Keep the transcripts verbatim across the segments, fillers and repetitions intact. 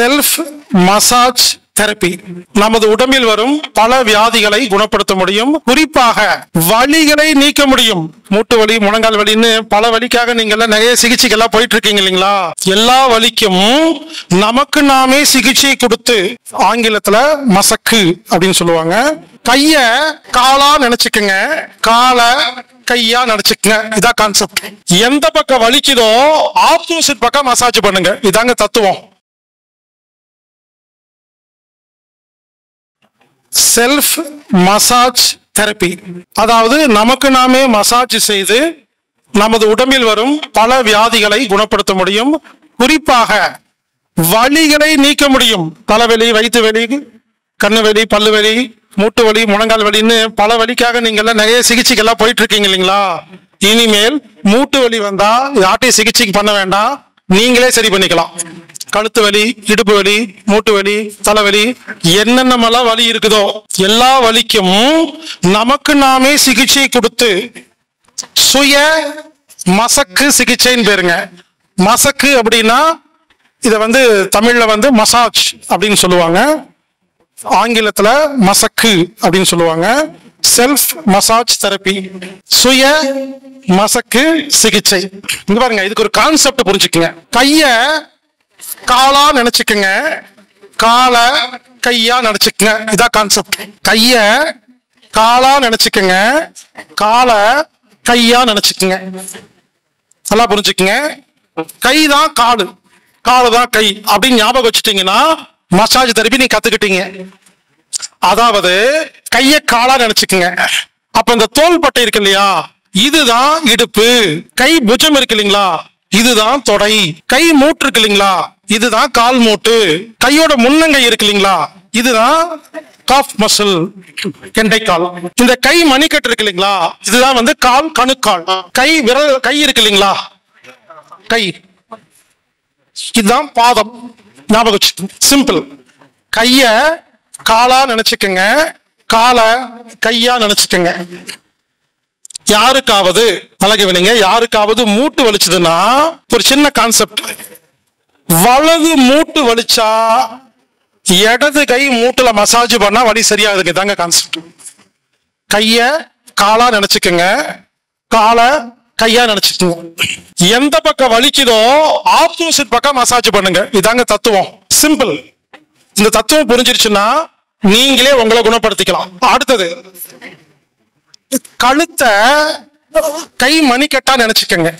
Self massage therapy நமது உடம்பில் வரும் பல வியாதிகளை குணப்படுத்த முடியும். குறிப்பாக வலிகளை நீக்க முடியும். மூட்டு வலி, முழங்கால் வலின்னு பல வலிக்காக நீங்க எல்லாம் நிறைய சிகிச்சைக்கு எல்லாம் போயிட்டு இருக்கீங்க இல்லைங்களா? எல்லா வலிக்கும் நமக்கு நாமே சிகிச்சை கொடுத்து, ஆங்கிலத்துல மசக்கு அப்படின்னு சொல்லுவாங்க. கைய காலா நினைச்சுக்குங்க, கால கையா நினைச்சுக்குங்க. இதான் கான்செப்ட். எந்த பக்கம் வலிக்குதோ ஆப்போசிட் பக்கம் மசாஜ் பண்ணுங்க. இதாங்க தத்துவம். செல்ஃப் மசாஜ் தெரபி, அதாவது நமக்கு நாமே மசாஜ் செய்து நமது உடம்பில் வரும் பல வியாதிகளை குணப்படுத்த முடியும். குறிப்பாக வலிகளை நீக்க முடியும். தலைவலி, வயிற்று வலி, கண்ணு வலி, பல்லு வலி, மூட்டு வலி, முழங்கால் வலின்னு பல வலிக்காக நீங்க எல்லாம் நிறைய சிகிச்சைக்கெல்லாம் போயிட்டு இருக்கீங்க இல்லைங்களா? இனிமேல் மூட்டு வலி வந்தா யார்ட்டையும் சிகிச்சைக்கு பண்ண வேண்டாம், நீங்களே சரி பண்ணிக்கலாம். கழுத்து வலி, இடுப்பு வலி, மூட்டு வலி, தலைவலி, என்னென்னமெல்லாம் வலி இருக்குதோ எல்லா வலிக்கும் நமக்கு நாமே சிகிச்சை கொடுத்து சுய மசக்கு சிகிச்சைன்னு பேருங்க. மசக்கு அப்படின்னா இதை வந்து தமிழ்ல வந்து மசாஜ் அப்படின்னு சொல்லுவாங்க, ஆங்கிலத்துல மசக்கு அப்படின்னு சொல்லுவாங்க. செல்ஃப் மசாஜ் தெரபி, சுய மசக்கு சிகிச்சை. இங்க பாருங்க, இதுக்கு ஒரு கான்செப்ட் புரிஞ்சுக்குங்க. கைய காலா நினைச்சுக்குங்க, கால கையா நினைச்சுக்குங்க. இதான் கான்செப்ட். கைய காலா நினைச்சுக்குங்க, கால கையா நினைச்சுக்குங்க. நல்லா புரிஞ்சுக்குங்க. கைதான் காலு, காலுதான் கை அப்படின்னு ஞாபகம் வச்சுட்டீங்கன்னா மசாஜ் தெரபி நீ கத்துக்கிட்டீங்க. அதாவது கைய காலா நினைச்சுக்குங்க. அப்ப இந்த தோள்பட்டை இருக்கு இல்லையா, இதுதான் இடுப்பு. கை புஜம் இருக்கு இல்லைங்களா, இதுதான் தொடை. கை மூட்டு இருக்கு இல்லைங்களா, இதுதான் கால் மூட்டு. கையோட முன்னங்கை இருக்கு இல்லைங்களா, இதுதான் காஃப் மசில், கெண்டைக்கால். இந்த கை மணிக்கட்டு இருக்கு இல்லைங்களா, இதுதான் வந்து கால், கணுக்கால். கை விரல், கை இருக்கு இல்லைங்களா, கை இதுதான் பாதம். ஞாபகம் சிம்பிள். கைய காலா நினைச்சுக்கங்க, கால கையா நினைச்சுக்கங்க. யாருக்காவது பழகவில்லைங்க, யாருக்காவது மூட்டு வலிச்சதுன்னா ஒரு சின்ன கான்செப்ட். வலது மூட்டு வலிச்சா இடது கை மூட்டுல மசாஜ் பண்ணா வலி சரியாகுதுங்க. தாங்க கான்செப்ட். கைய காலா நினைச்சுக்குங்க, கால கையா நினைச்சுக்குங்க. எந்த பக்கம் வலிக்குதோ ஆப்போசிட் பக்கம் மசாஜ் பண்ணுங்க. இதாங்க தத்துவம். சிம்பிள். இந்த தத்துவம் புரிஞ்சிருச்சுன்னா நீங்களே உங்களை குணப்படுத்திக்கலாம். அடுத்தது, கழுத்தை கை மணிக்கட்டா நினைச்சுக்கங்க,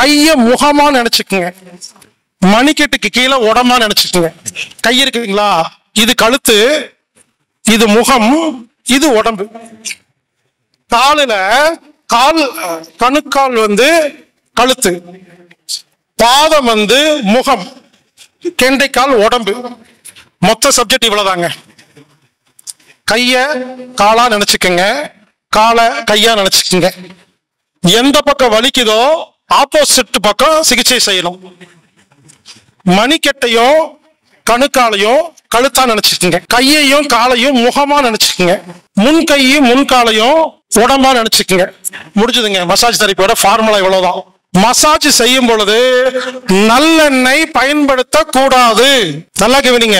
கைய முகமா நினைச்சுக்கங்க, மணிக்கட்டுக்கு கீழே உடம்பா நினைச்சுக்கங்க. கை இருக்குங்களா, இது கழுத்து, இது முகம், இது உடம்பு. காலுல கால், கணுக்கால் வந்து கழுத்து, பாதம் வந்து முகம், கெண்டைக்கால் உடம்பு. மொத்த சப்ஜெக்ட் இவ்வளவுதாங்க. கைய காலா நினைச்சுக்கங்க, கால கையா நினைச்சுக்கங்க. எந்த பக்கம் வலிக்குதோ ஆப்போசிட் பக்கம் சிகிச்சை செய்யணும். மணிக்கட்டையும் கணுக்காலையும் கழுத்தா நினைச்சுக்கங்க, கையையும் காலையும் முகமா நினைச்சுக்கங்க, முன் கையும் முன்காலையும் உடம்பா நினைச்சுக்கங்க. முடிஞ்சதுங்க. மசாஜ் தெரபியோட ஃபார்முலா இவ்வளவுதான். மசாஜ் செய்யும் பொழுது நல்லெண்ணெய் பயன்படுத்த கூடாது. நல்லா கேவீங்க.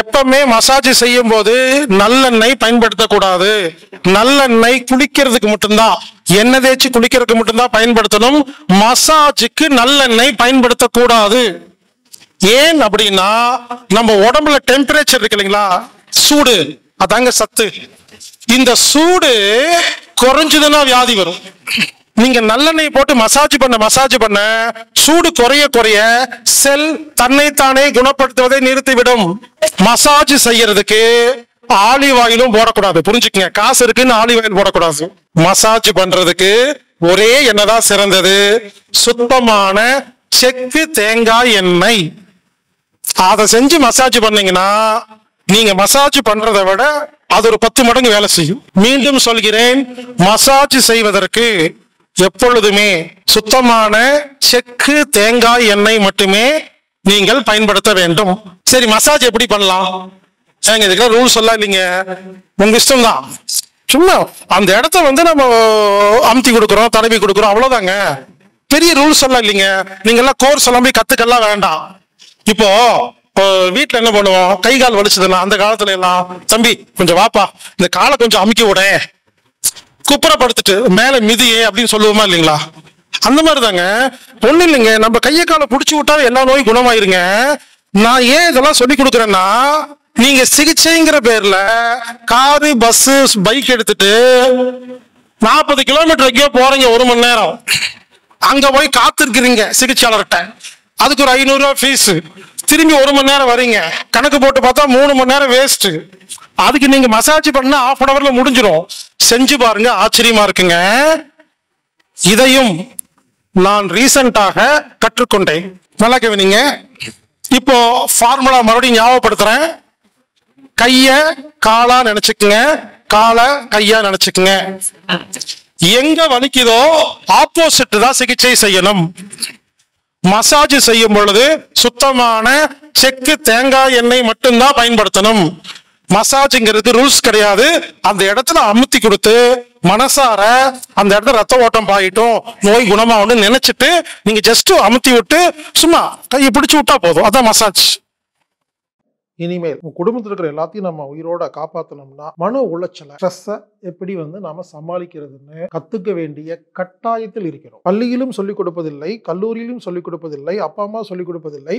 எப்பவுமே மசாஜ் செய்யும் போது நல்லெண்ணெய் பயன்படுத்தக்கூடாது. நல்லெண்ணெய் குளிக்கிறதுக்கு மட்டும்தான், எண்ணெய் தேய்ச்சி குளிக்கிறதுக்கு மட்டும்தான் பயன்படுத்தணும். மசாஜுக்கு நல்லெண்ணெய் பயன்படுத்தக்கூடாது. ஏன் அப்படின்னா நம்ம உடம்புல டெம்பரேச்சர் இருக்கு இல்லைங்களா, சூடு, அதாங்க சத்து. இந்த சூடு குறைஞ்சதுன்னா வியாதி வரும். நீங்க நல்லெண்ணெய் போட்டு மசாஜ் பண்ண மசாஜ் பண்ண சூடு குறைய குறைய செல் தன்னைத்தானே குணப்படுத்துவதை நிறுத்திவிடும். மசாஜ் செய்யறதுக்கு ஆலிவ் ஆயிலும் போடக்கூடாது. புரிஞ்சுக்கங்க. காசு இருக்குன்னு ஆலிவ் ஆயில் போடக்கூடாது. மசாஜ் பண்றதுக்கு ஒரே எண்ணெய் தான் சிறந்தது, சுத்தமான செக்கு தேங்காய் எண்ணெய். அதை செஞ்சு மசாஜ் பண்ணீங்கன்னா நீங்க மசாஜ் பண்றதை விட அது ஒரு பத்து மடங்கு வேலை செய்யும். மீண்டும் சொல்கிறேன், மசாஜ் செய்வதற்கு எப்பொழுதுமே சுத்தமான செக்கு தேங்காய் எண்ணெய் மட்டுமே நீங்கள் பயன்படுத்த வேண்டும். சரி, மசாஜ் எப்படி பண்ணலாம்? ஏங்க, இதுக்கு ரூல்ஸ் எல்லாம் இல்லைங்க, உங்க இஷ்டம் தான். சும்மா அந்த இடத்த வந்து நம்ம அமுத்தி கொடுக்குறோம், தடவி கொடுக்குறோம், அவ்வளவுதாங்க. பெரிய ரூல்ஸ் எல்லாம் இல்லைங்க. நீங்க எல்லாம் கோர்ஸ் எல்லாம் போய் கத்துக்கலாம் வேண்டாம். இப்போ வீட்டுல என்ன பண்ணுவோம், கை கால் வலிச்சதுன்னா அந்த காலத்துல எல்லாம் தம்பி கொஞ்சம் வாப்பா இந்த காலை கொஞ்சம் அமுக்கி விட குப்புறப்படுத்துட்டு மேல மிதியே அப்படின்னு சொல்லுவோமா இல்லைங்களா? அந்த மாதிரிதாங்க. ஒண்ணு இல்லைங்க, நம்ம கையை காலை புடிச்சு விட்டாலும் எல்லா நோயும் குணமாயிருங்க. நான் ஏன் இதெல்லாம் சொல்லி கொடுக்குறேன்னா, நீங்க சிகிச்சைங்கிற பேர்ல காரு பஸ் பைக் எடுத்துட்டு நாற்பது கிலோமீட்டர் எங்கேயோ போறீங்க, ஒரு மணி நேரம் அங்க போய் காத்திருக்கிறீங்க சிகிச்சையாளர்கிட்ட, அதுக்கு ஒரு ஐநூறு ரூபாய் ஃபீஸ், திரும்பி ஒரு மணி நேரம் வரீங்க, கணக்கு போட்டு பார்த்தா மூணு மணி நேரம் வேஸ்ட். அதுக்கு நீங்க மசாஜ் பண்ணா ஹாஃப் அன் அவர்ல முடிஞ்சிடும். செஞ்சு பாருங்க, ஆச்சரியமா இருக்குங்க. இதையும் நான் ரீசண்டாக கற்றுக்கொண்டேன். நல்லா கேவீங்க. இப்போ ஃபார்முலா மறுபடியும் ஞாபகப்படுத்துறேன். கைய காலா நினைச்சுக்குங்க, காலை கையா நினைச்சுக்குங்க. எங்க வலிக்குதோ ஆப்போசிட் தான் சிகிச்சை செய்யணும். மசாஜ் செய்யும் பொழுது சுத்தமான செக்கு தேங்காய் எண்ணெய் மட்டும்தான் பயன்படுத்தணும். மசாஜ்ங்கிறது ரூல்ஸ் கிடையாது. அந்த இடத்துல அமுத்தி கொடுத்து மனசார அந்த இடத்துல ரத்த ஓட்டம் பாயிட்டும் நோய் குணமாகணும்னு நினைச்சிட்டு நீங்க ஜஸ்ட் அமுத்தி விட்டு சும்மா கையை பிடிச்சு விட்டா போதும், அதான் மசாஜ். இனிமேல் குடும்பத்தில் இருக்கிற எல்லாத்தையும் நம்ம உயிரோட காப்பாற்றணும்னா மன உளைச்சலை, ஸ்ட்ரெஸ்ஸை எப்படி வந்து நாம சமாளிக்கிறதுன்னு கத்துக்க வேண்டிய கட்டாயத்தில் இருக்கிறோம். பள்ளியிலும் சொல்லிக் கொடுப்பதில்லை, கல்லூரியிலும் சொல்லிக் கொடுப்பதில்லை, அப்பா அம்மா சொல்லிக் கொடுப்பதில்லை,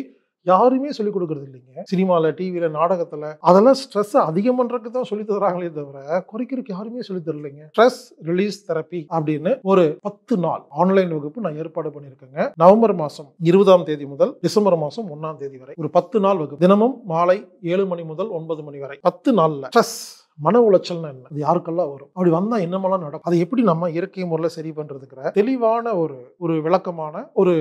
யாருமே சொல்லிக் கொடுக்கறது இல்லைங்க. சினிமால, டிவியில, நாடகத்துல அதெல்லாம் ஸ்ட்ரெஸ் அதிகம் பண்றதுக்கு தான் சொல்லி தர்றாங்களே தவிர குறைக்கிறதுக்கு யாருமே சொல்லி தரலைங்க. ஸ்ட்ரெஸ் ரிலீஸ் தெரப்பி அப்படின்னு ஒரு பத்து நாள் ஆன்லைன் வகுப்பு நான் ஏற்பாடு பண்ணியிருக்கேங்க. நவம்பர் மாசம் இருபதாம் தேதி முதல் டிசம்பர் மாசம் ஒன்னாம் தேதி வரை ஒரு பத்து நாள் வகுப்பு, தினமும் மாலை ஏழு மணி முதல் ஒன்பது மணி வரை. பத்து நாள்ல ஸ்ட்ரெஸ், மன உளைச்சல்னா என்ன, அது யாருக்கெல்லாம் வரும், அப்படி வந்தா என்னமெல்லாம் நடக்கும், அதை எப்படி நம்ம இயற்கை முறையில் சரி பண்றதுக்குற தெளிவான ஒரு ஒரு விளக்கமான ஒரு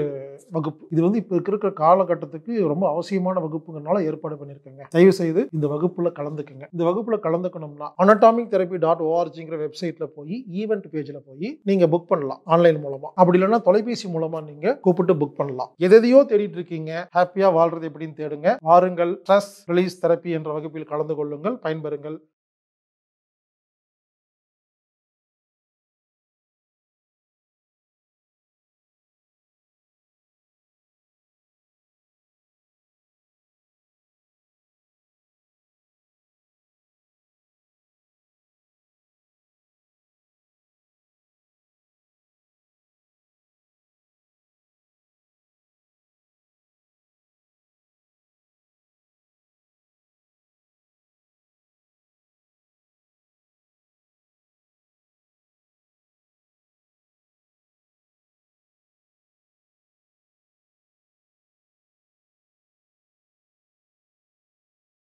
வகுப்பு. இது வந்து இப்போ இருக்கிற காலகட்டத்துக்கு ரொம்ப அவசியமான வகுப்புங்கிறனால ஏற்பாடு பண்ணியிருக்கேங்க. தயவு செய்து இந்த வகுப்புல கலந்துக்குங்க. இந்த வகுப்புல கலந்துக்கணும்னா அனாட்டாமிக் தெரப்பி டாட் ஓஆர்ஜிங்கிற வெப்சைட்ல போய் ஈவெண்ட் பேஜ்ல போய் நீங்க புக் பண்ணலாம் ஆன்லைன் மூலமா. அப்படி இல்லைன்னா தொலைபேசி மூலமா நீங்க கூப்பிட்டு புக் பண்ணலாம். எதையோ தேடிட்டு இருக்கீங்க, ஹாப்பியா வாழ்றது எப்படின்னு தேடுங்க. வாருங்கள், ஸ்ட்ரெஸ் ரிலீஸ் தெரப்பி என்ற வகுப்பில் கலந்து கொள்ளுங்கள், பயன்பெறுங்கள்.